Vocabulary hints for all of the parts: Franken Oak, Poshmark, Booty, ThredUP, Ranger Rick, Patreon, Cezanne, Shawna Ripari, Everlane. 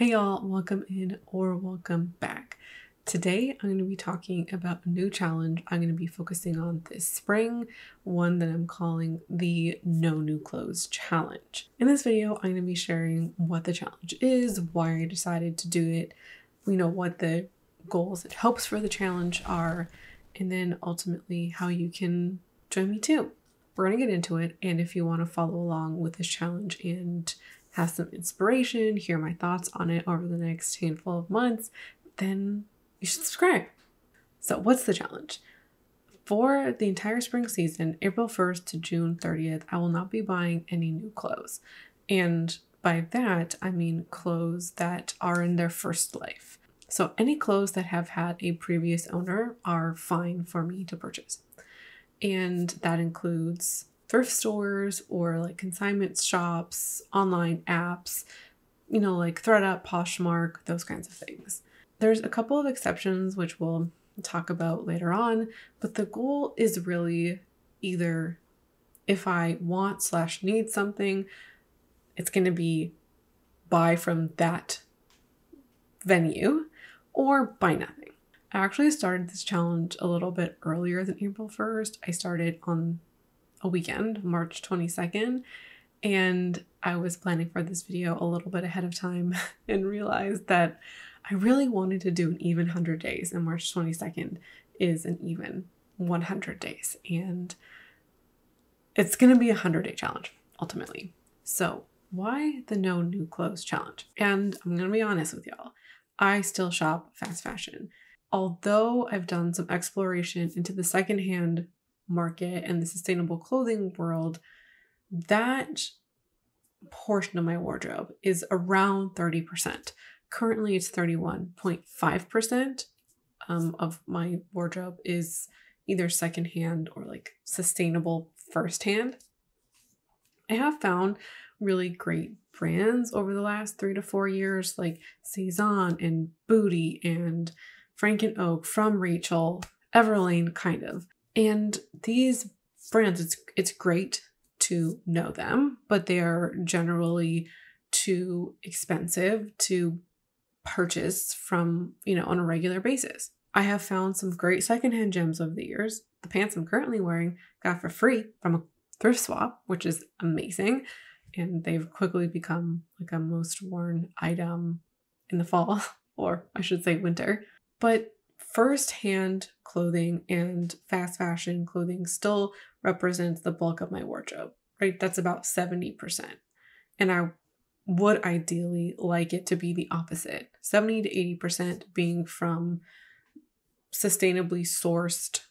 Hey y'all, welcome in or welcome back. Today I'm going to be talking about a new challenge I'm going to be focusing on this spring, one that I'm calling the No New Clothes Challenge. In this video, I'm going to be sharing what the challenge is, why I decided to do it, you know, what the goals and hopes for the challenge are, and then ultimately how you can join me too. We're going to get into it, and if you want to follow along with this challenge and have some inspiration, hear my thoughts on it over the next handful of months, then you should subscribe. So what's the challenge? For the entire spring season, April 1st to June 30th, I will not be buying any new clothes. And by that, I mean clothes that are in their first life. So any clothes that have had a previous owner are fine for me to purchase. And that includes thrift stores or like consignment shops, online apps, you know, like ThredUP, Poshmark, those kinds of things. There's a couple of exceptions, which we'll talk about later on, but the goal is really either if I want slash need something, it's going to be buy from that venue or buy nothing. I actually started this challenge a little bit earlier than April 1st. I started on a weekend, March 22nd, and I was planning for this video a little bit ahead of time and realized that I really wanted to do an even 100 days, and March 22nd is an even 100 days, and it's going to be a 100-day challenge, ultimately. So why the No New Clothes Challenge? And I'm going to be honest with y'all, I still shop fast fashion. Although I've done some exploration into the secondhand market and the sustainable clothing world, that portion of my wardrobe is around 30%. Currently, it's 31.5% of my wardrobe is either secondhand or like sustainable firsthand. I have found really great brands over the last 3 to 4 years, like Cezanne and Booty and Franken Oak from Rachel, Everlane, kind of. And these brands, it's great to know them, but they're generally too expensive to purchase from, you know, on a regular basis. I have found some great secondhand gems over the years. The pants I'm currently wearing got for free from a thrift swap, which is amazing. And they've quickly become like a most worn item in the fall, or I should say winter. But first-hand clothing and fast fashion clothing still represents the bulk of my wardrobe, right? That's about 70%. And I would ideally like it to be the opposite, 70 to 80% being from sustainably sourced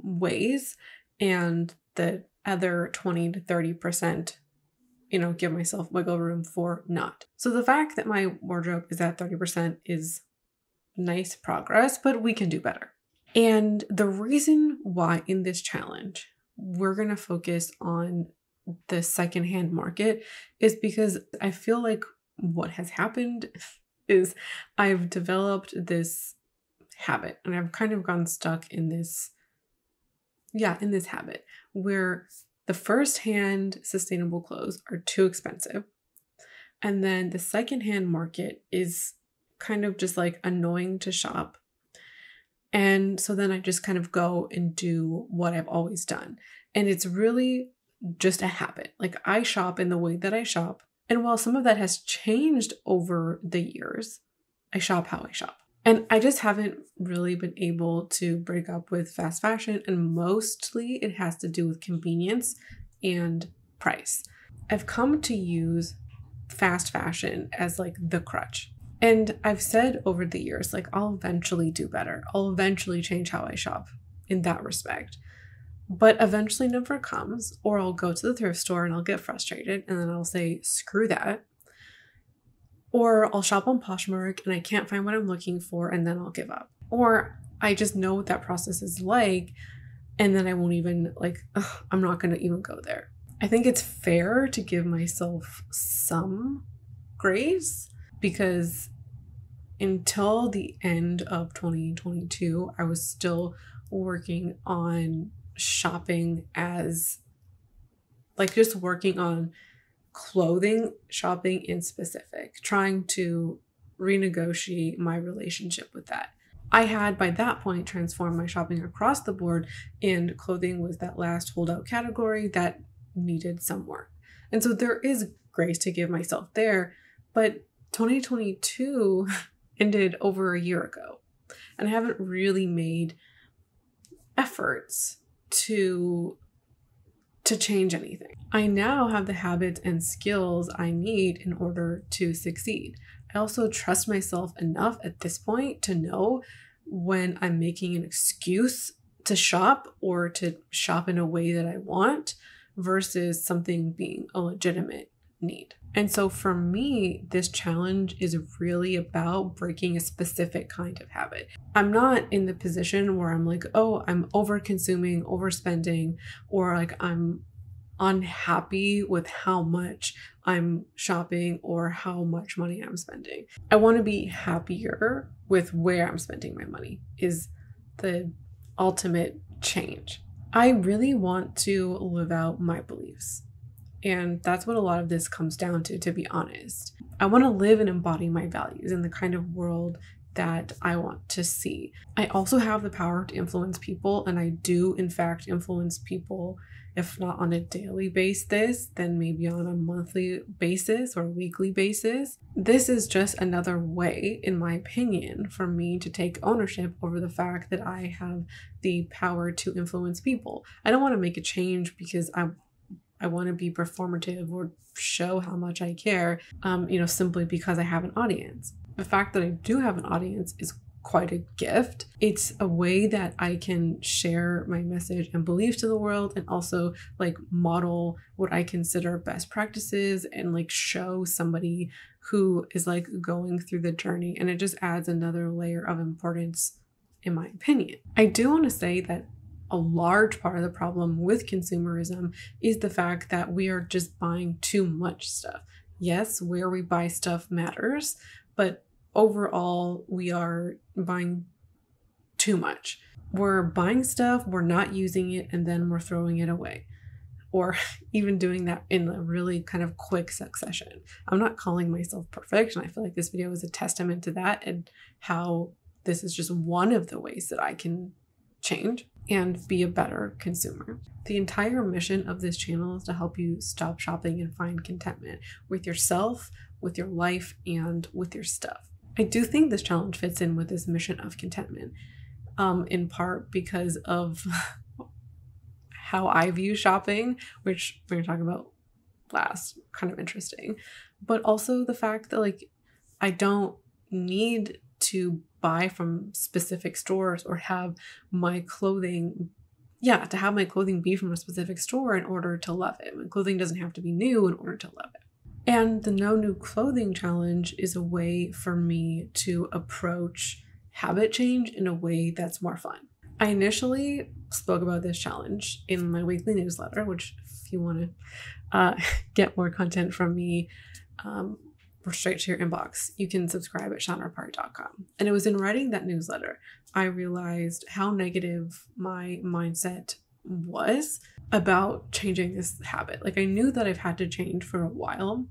ways, and the other 20 to 30%, you know, give myself wiggle room for not. So the fact that my wardrobe is at 30% is nice progress, but we can do better. And the reason why in this challenge we're going to focus on the secondhand market is because I feel like what has happened is I've developed this habit, and I've kind of gotten stuck in this, in this habit where the firsthand sustainable clothes are too expensive. And then the secondhand market is kind of just like annoying to shop. And so then I just kind of go and do what I've always done. And it's really just a habit. Like, I shop in the way that I shop. And while some of that has changed over the years, I shop how I shop. And I just haven't really been able to break up with fast fashion. And mostly it has to do with convenience and price. I've come to use fast fashion as like the crutch. And I've said over the years, like, I'll eventually do better. I'll eventually change how I shop in that respect. But eventually never comes, or I'll go to the thrift store and I'll get frustrated and then I'll say, screw that. Or I'll shop on Poshmark and I can't find what I'm looking for and then I'll give up. Or I just know what that process is like, and then I won't even, like, I'm not going to even go there. I think it's fair to give myself some grace, because until the end of 2022, I was still working on shopping as, like, just working on clothing shopping in specific, trying to renegotiate my relationship with that. I had, by that point, transformed my shopping across the board, and clothing was that last holdout category that needed some work. And so there is grace to give myself there, but 2022 ended over a year ago, and I haven't really made efforts to change anything. I now have the habits and skills I need in order to succeed. I also trust myself enough at this point to know when I'm making an excuse to shop or to shop in a way that I want versus something being a legitimate need. And so for me, this challenge is really about breaking a specific kind of habit. I'm not in the position where I'm like, oh, I'm over-consuming, overspending, or like I'm unhappy with how much I'm shopping or how much money I'm spending. I want to be happier with where I'm spending my money is the ultimate change. I really want to live out my beliefs. And that's what a lot of this comes down to be honest. I want to live and embody my values in the kind of world that I want to see. I also have the power to influence people, and I do, in fact, influence people, if not on a daily basis, then maybe on a monthly basis or weekly basis. This is just another way, in my opinion, for me to take ownership over the fact that I have the power to influence people. I don't want to make a change because I want to be performative or show how much I care, simply because I have an audience. The fact that I do have an audience is quite a gift. It's a way that I can share my message and beliefs to the world, and also like model what I consider best practices and like show somebody who is like going through the journey. And it just adds another layer of importance, in my opinion. I do want to say that a large part of the problem with consumerism is the fact that we are just buying too much stuff. Yes, where we buy stuff matters, but overall we are buying too much. We're buying stuff, we're not using it, and then we're throwing it away. Or even doing that in a really kind of quick succession. I'm not calling myself perfect, and I feel like this video is a testament to that and how this is just one of the ways that I can change and be a better consumer. The entire mission of this channel is to help you stop shopping and find contentment with yourself, with your life, and with your stuff. I do think this challenge fits in with this mission of contentment, in part because of how I view shopping, which we're gonna talk about last, kind of interesting, but also the fact that like I don't need to buy from specific stores or have my clothing, be from a specific store in order to love it. My clothing doesn't have to be new in order to love it. And the No New Clothing Challenge is a way for me to approach habit change in a way that's more fun. I initially spoke about this challenge in my weekly newsletter, which if you want to get more content from me, or straight to your inbox, you can subscribe at shawnaripari.com. And it was in writing that newsletter, I realized how negative my mindset was about changing this habit. Like I knew that I've had to change for a while.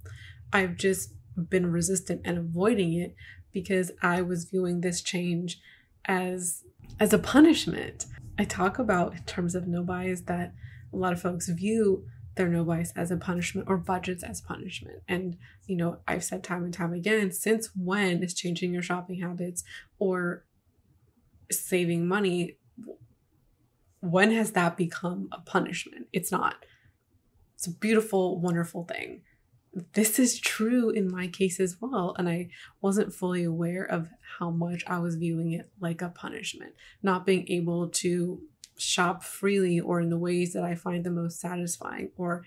I've just been resistant and avoiding it because I was viewing this change as a punishment. I talk about in terms of no buys that a lot of folks view their no buys as a punishment or budgets as punishment. And, you know, I've said time and time again, since when is changing your shopping habits or saving money, when has that become a punishment? It's not. It's a beautiful, wonderful thing. This is true in my case as well. And I wasn't fully aware of how much I was viewing it like a punishment, not being able to shop freely or in the ways that I find the most satisfying or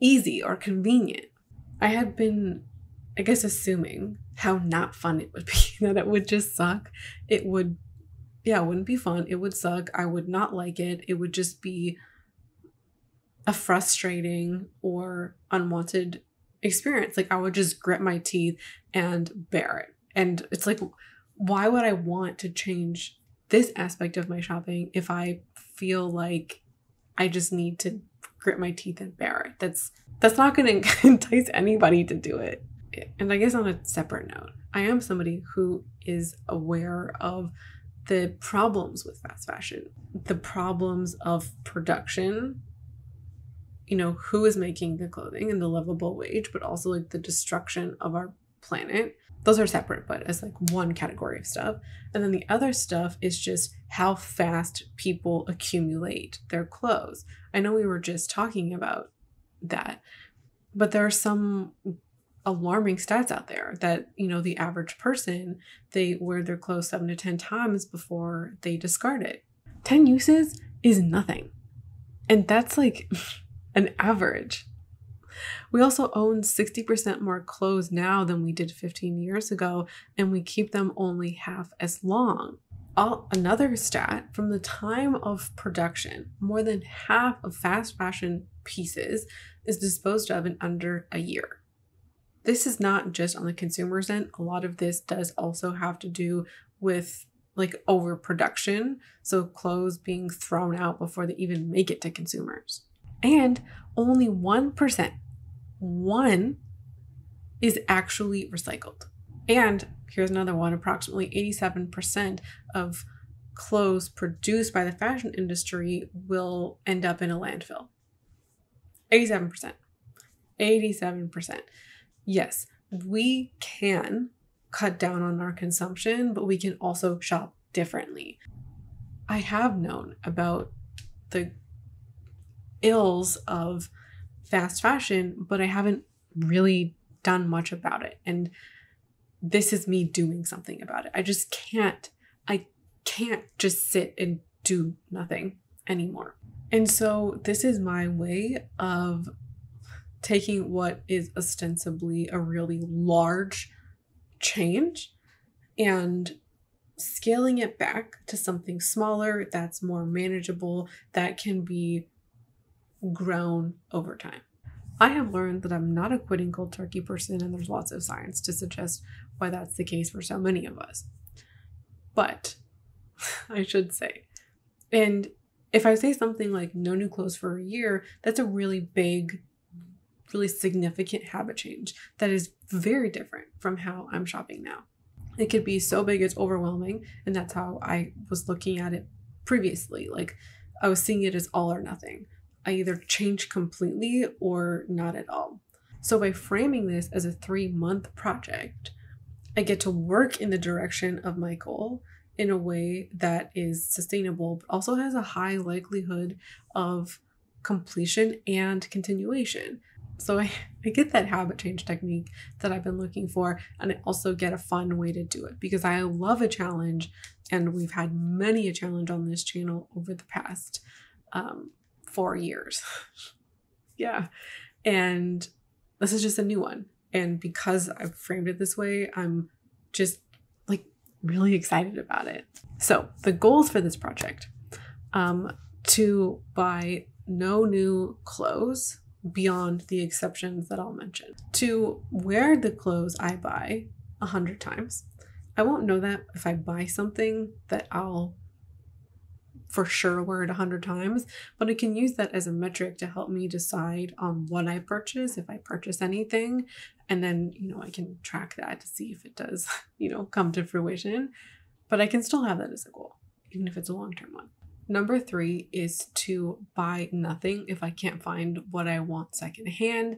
easy or convenient. I had been, I guess, assuming how not fun it would be, that it would just suck. It would, it wouldn't be fun. It would suck. I would not like it. It would just be a frustrating or unwanted experience. Like I would just grit my teeth and bear it. And it's like, why would I want to change this aspect of my shopping if I feel like I just need to grit my teeth and bear it? That's not going to entice anybody to do it. and I guess on a separate note, I am somebody who is aware of the problems with fast fashion, the problems of production, you know, who is making the clothing and the livable wage, but also like the destruction of our planet. Those are separate, but as like one category of stuff. And then the other stuff is just how fast people accumulate their clothes. I know we were just talking about that, but there are some alarming stats out there that, you know, the average person, they wear their clothes 7 to 10 times before they discard it. 10 uses is nothing. And that's like an average. We also own 60% more clothes now than we did 15 years ago, and we keep them only half as long. Another stat, from the time of production, more than half of fast fashion pieces is disposed of in under a year. This is not just on the consumer's end. A lot of this does also have to do with like overproduction. So clothes being thrown out before they even make it to consumers. And only 1%, one, is actually recycled. And here's another one, approximately 87% of clothes produced by the fashion industry will end up in a landfill. 87%. 87%. Yes, we can cut down on our consumption, but we can also shop differently. I have known about the ills of fast fashion, but I haven't really done much about it. And this is me doing something about it. I just can't, just sit and do nothing anymore. And so this is my way of taking what is ostensibly a really large change and scaling it back to something smaller that's more manageable, that can be grown over time. I have learned that I'm not a quitting cold turkey person, and there's lots of science to suggest why that's the case for so many of us. But I should say, and if I say something like no new clothes for a year, that's a really big, really significant habit change that is very different from how I'm shopping now. It could be so big it's overwhelming, and that's how I was looking at it previously. Like I was seeing it as all or nothing. I either change completely or not at all. So by framing this as a 3-month project, I get to work in the direction of my goal in a way that is sustainable, but also has a high likelihood of completion and continuation. So I get that habit change technique that I've been looking for, and I also get a fun way to do it because I love a challenge, and we've had many a challenge on this channel over the past 4 years. Yeah. And this is just a new one. And because I've framed it this way, I'm just like really excited about it. So the goals for this project, to buy no new clothes beyond the exceptions that I'll mention, to wear the clothes I buy 100 times. I won't know that if I buy something that I'll for sure wear it 100 times, but I can use that as a metric to help me decide on what I purchase, if I purchase anything, and then, you know, I can track that to see if it does, you know, come to fruition, but I can still have that as a goal, even if it's a long-term one. Number 3 is to buy nothing if I can't find what I want secondhand.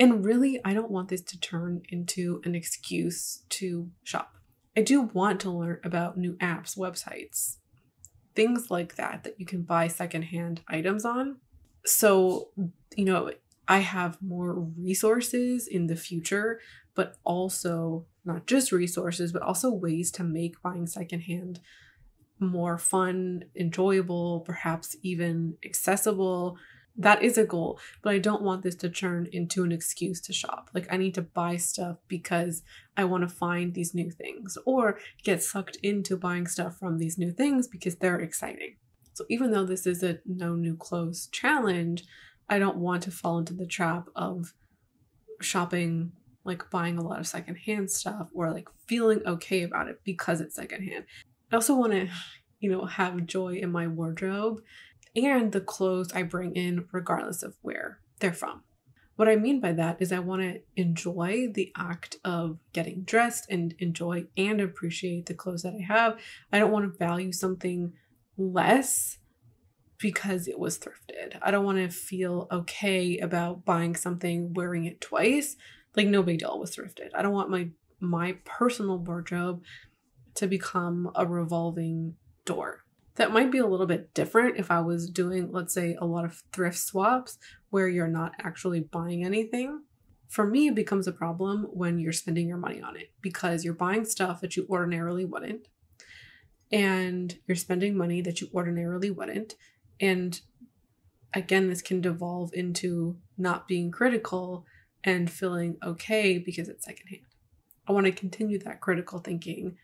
And really, I don't want this to turn into an excuse to shop. I do want to learn about new apps, websites, things like that, that you can buy secondhand items on. So, you know, I have more resources in the future, but also not just resources, but also ways to make buying secondhand more fun, enjoyable, perhaps even accessible. That is a goal, but I don't want this to turn into an excuse to shop. Like I need to buy stuff because I want to find these new things, or get sucked into buying stuff from these new things because they're exciting. So even though this is a no new clothes challenge, I don't want to fall into the trap of shopping, like buying a lot of secondhand stuff, or like feeling okay about it because it's secondhand. I also want to, you know, have joy in my wardrobe and the clothes I bring in, regardless of where they're from. What I mean by that is I want to enjoy the act of getting dressed and enjoy and appreciate the clothes that I have. I don't want to value something less because it was thrifted. I don't want to feel okay about buying something, wearing it twice. Like, no big deal, was thrifted. I don't want my personal wardrobe to become a revolving door. That might be a little bit different if I was doing, let's say, a lot of thrift swaps where you're not actually buying anything. For me, it becomes a problem when you're spending your money on it because you're buying stuff that you ordinarily wouldn't, and you're spending money that you ordinarily wouldn't. And again, this can devolve into not being critical and feeling okay because it's secondhand. I want to continue that critical thinking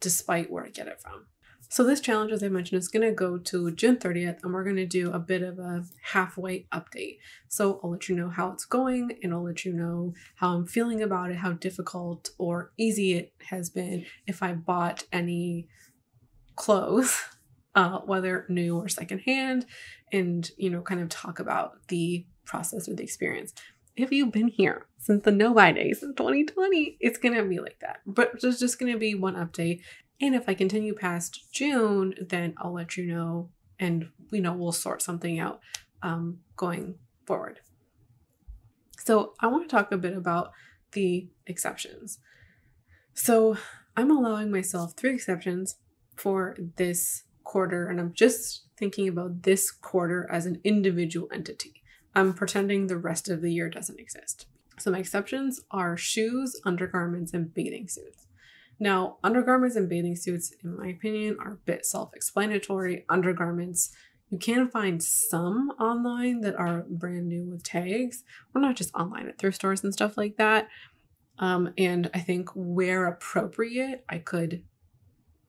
despite where I get it from. So this challenge, as I mentioned, is going to go to June 30th, and we're going to do a bit of a halfway update. So I'll let you know how it's going, and I'll let you know how I'm feeling about it, how difficult or easy it has been, if I bought any clothes, whether new or secondhand, and, you know, kind of talk about the process or the experience. If you've been here since the no buy days of 2020, it's going to be like that, but there's just going to be one update. And if I continue past June, then I'll let you know, and you know, we'll sort something out going forward. So I want to talk a bit about the exceptions. So I'm allowing myself 3 exceptions for this quarter, and I'm just thinking about this quarter as an individual entity. I'm pretending the rest of the year doesn't exist. So my exceptions are shoes, undergarments, and bathing suits. Now, undergarments and bathing suits, in my opinion, are a bit self-explanatory. Undergarments, you can find some online that are brand new with tags, or not just online, at thrift stores and stuff like that. And I think where appropriate, I could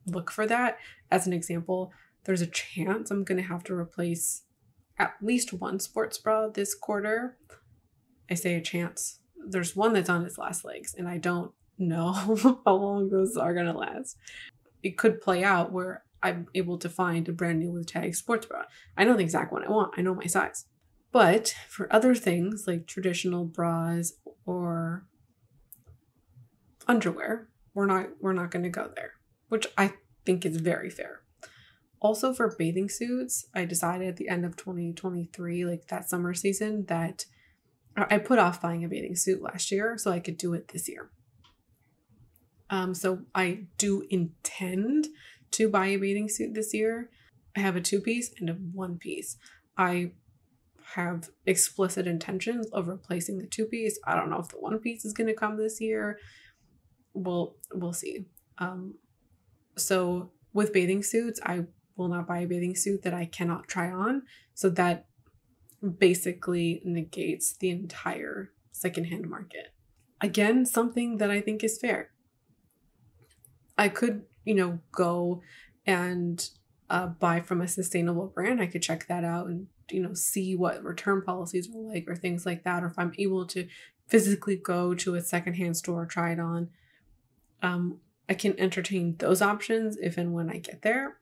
look for that. As an example, there's a chance I'm going to have to replace at least one sports bra this quarter. I say a chance. There's one that's on its last legs, and I don't know how long those are going to last. It could play out where I'm able to find a brand new with tag sports bra. I know the exact one I want. I know my size. But for other things like traditional bras or underwear, we're not going to go there, which I think is very fair. Also for bathing suits, I decided at the end of 2023, like that summer season, that I put off buying a bathing suit last year so I could do it this year. So I do intend to buy a bathing suit this year. I have a 2-piece and a 1-piece. I have explicit intentions of replacing the 2-piece. I don't know if the 1-piece is going to come this year. We'll see. So with bathing suits, I will not buy a bathing suit that I cannot try on. So that basically negates the entire secondhand market. Again, something that I think is fair. I could, you know, go and buy from a sustainable brand. I could check that out and, you know, see what return policies are like or things like that. Or if I'm able to physically go to a secondhand store, try it on, I can entertain those options if and when I get there.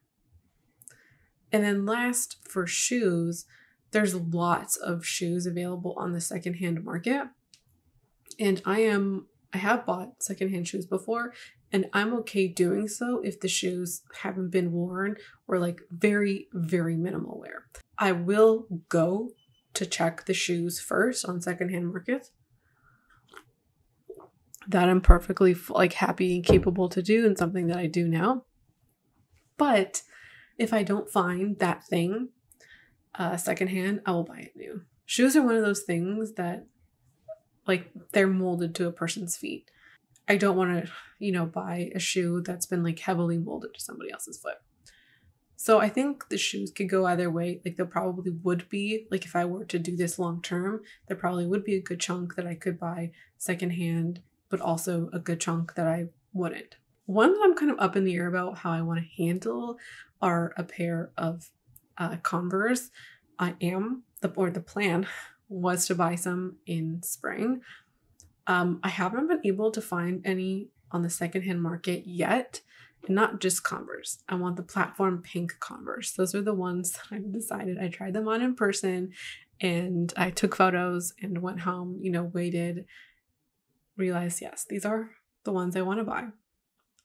And then last, for shoes, there's lots of shoes available on the secondhand market. And I have bought secondhand shoes before, and I'm okay doing so if the shoes haven't been worn or like very, very minimal wear. I will go to check the shoes first on secondhand markets. That I'm perfectly like happy and capable to do, and something that I do now. But if I don't find that thing secondhand, I will buy it new. Shoes are one of those things that, like, they're molded to a person's feet. I don't want to, you know, buy a shoe that's been like heavily molded to somebody else's foot. So I think the shoes could go either way. Like, there probably would be, like, if I were to do this long term, there probably would be a good chunk that I could buy secondhand, but also a good chunk that I wouldn't. One that I'm kind of up in the air about how I want to handle are a pair of Converse. The plan was to buy some in spring. I haven't been able to find any on the secondhand market yet, and not just Converse. I want the platform pink Converse. Those are the ones that I've decided. I tried them on in person And I took photos and went home, you know, waited, realized, yes, these are the ones I want to buy.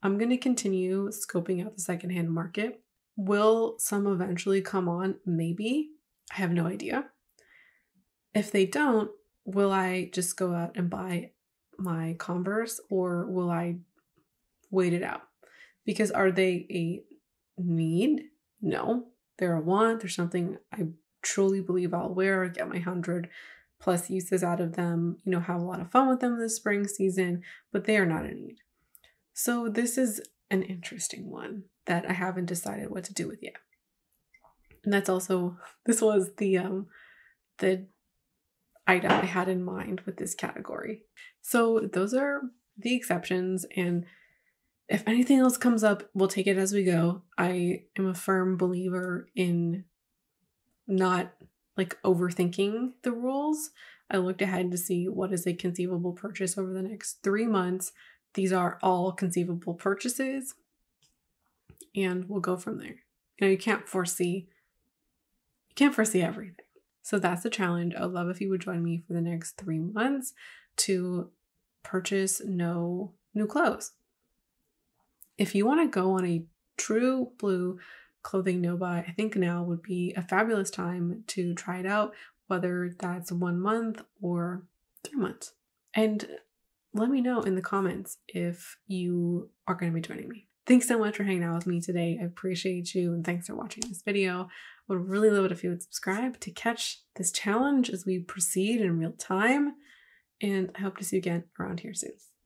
I'm going to continue scoping out the secondhand market. Will some eventually come on? Maybe. I have no idea. If they don't, will I just go out and buy my Converse, or will I wait it out? Because are they a need? No, they're a want. There's something I truly believe I'll wear, get my 100+ uses out of them, you know, have a lot of fun with them this spring season, but they are not a need. So this is an interesting one that I haven't decided what to do with yet. And that's also, this was the item I had in mind with this category. So those are the exceptions, and if anything else comes up, we'll take it as we go. I am a firm believer in not like overthinking the rules. I looked ahead to see what is a conceivable purchase over the next 3 months. These are all conceivable purchases, and we'll go from there. You know, you can't foresee everything. So that's the challenge. I would love if you would join me for the next 3 months to purchase no new clothes. If you want to go on a true blue clothing no buy, I think now would be a fabulous time to try it out, whether that's 1 month or 3 months. And let me know in the comments if you are going to be joining me. Thanks so much for hanging out with me today. I appreciate you, and thanks for watching this video. I would really love it if you would subscribe to catch this challenge as we proceed in real time. And I hope to see you again around here soon.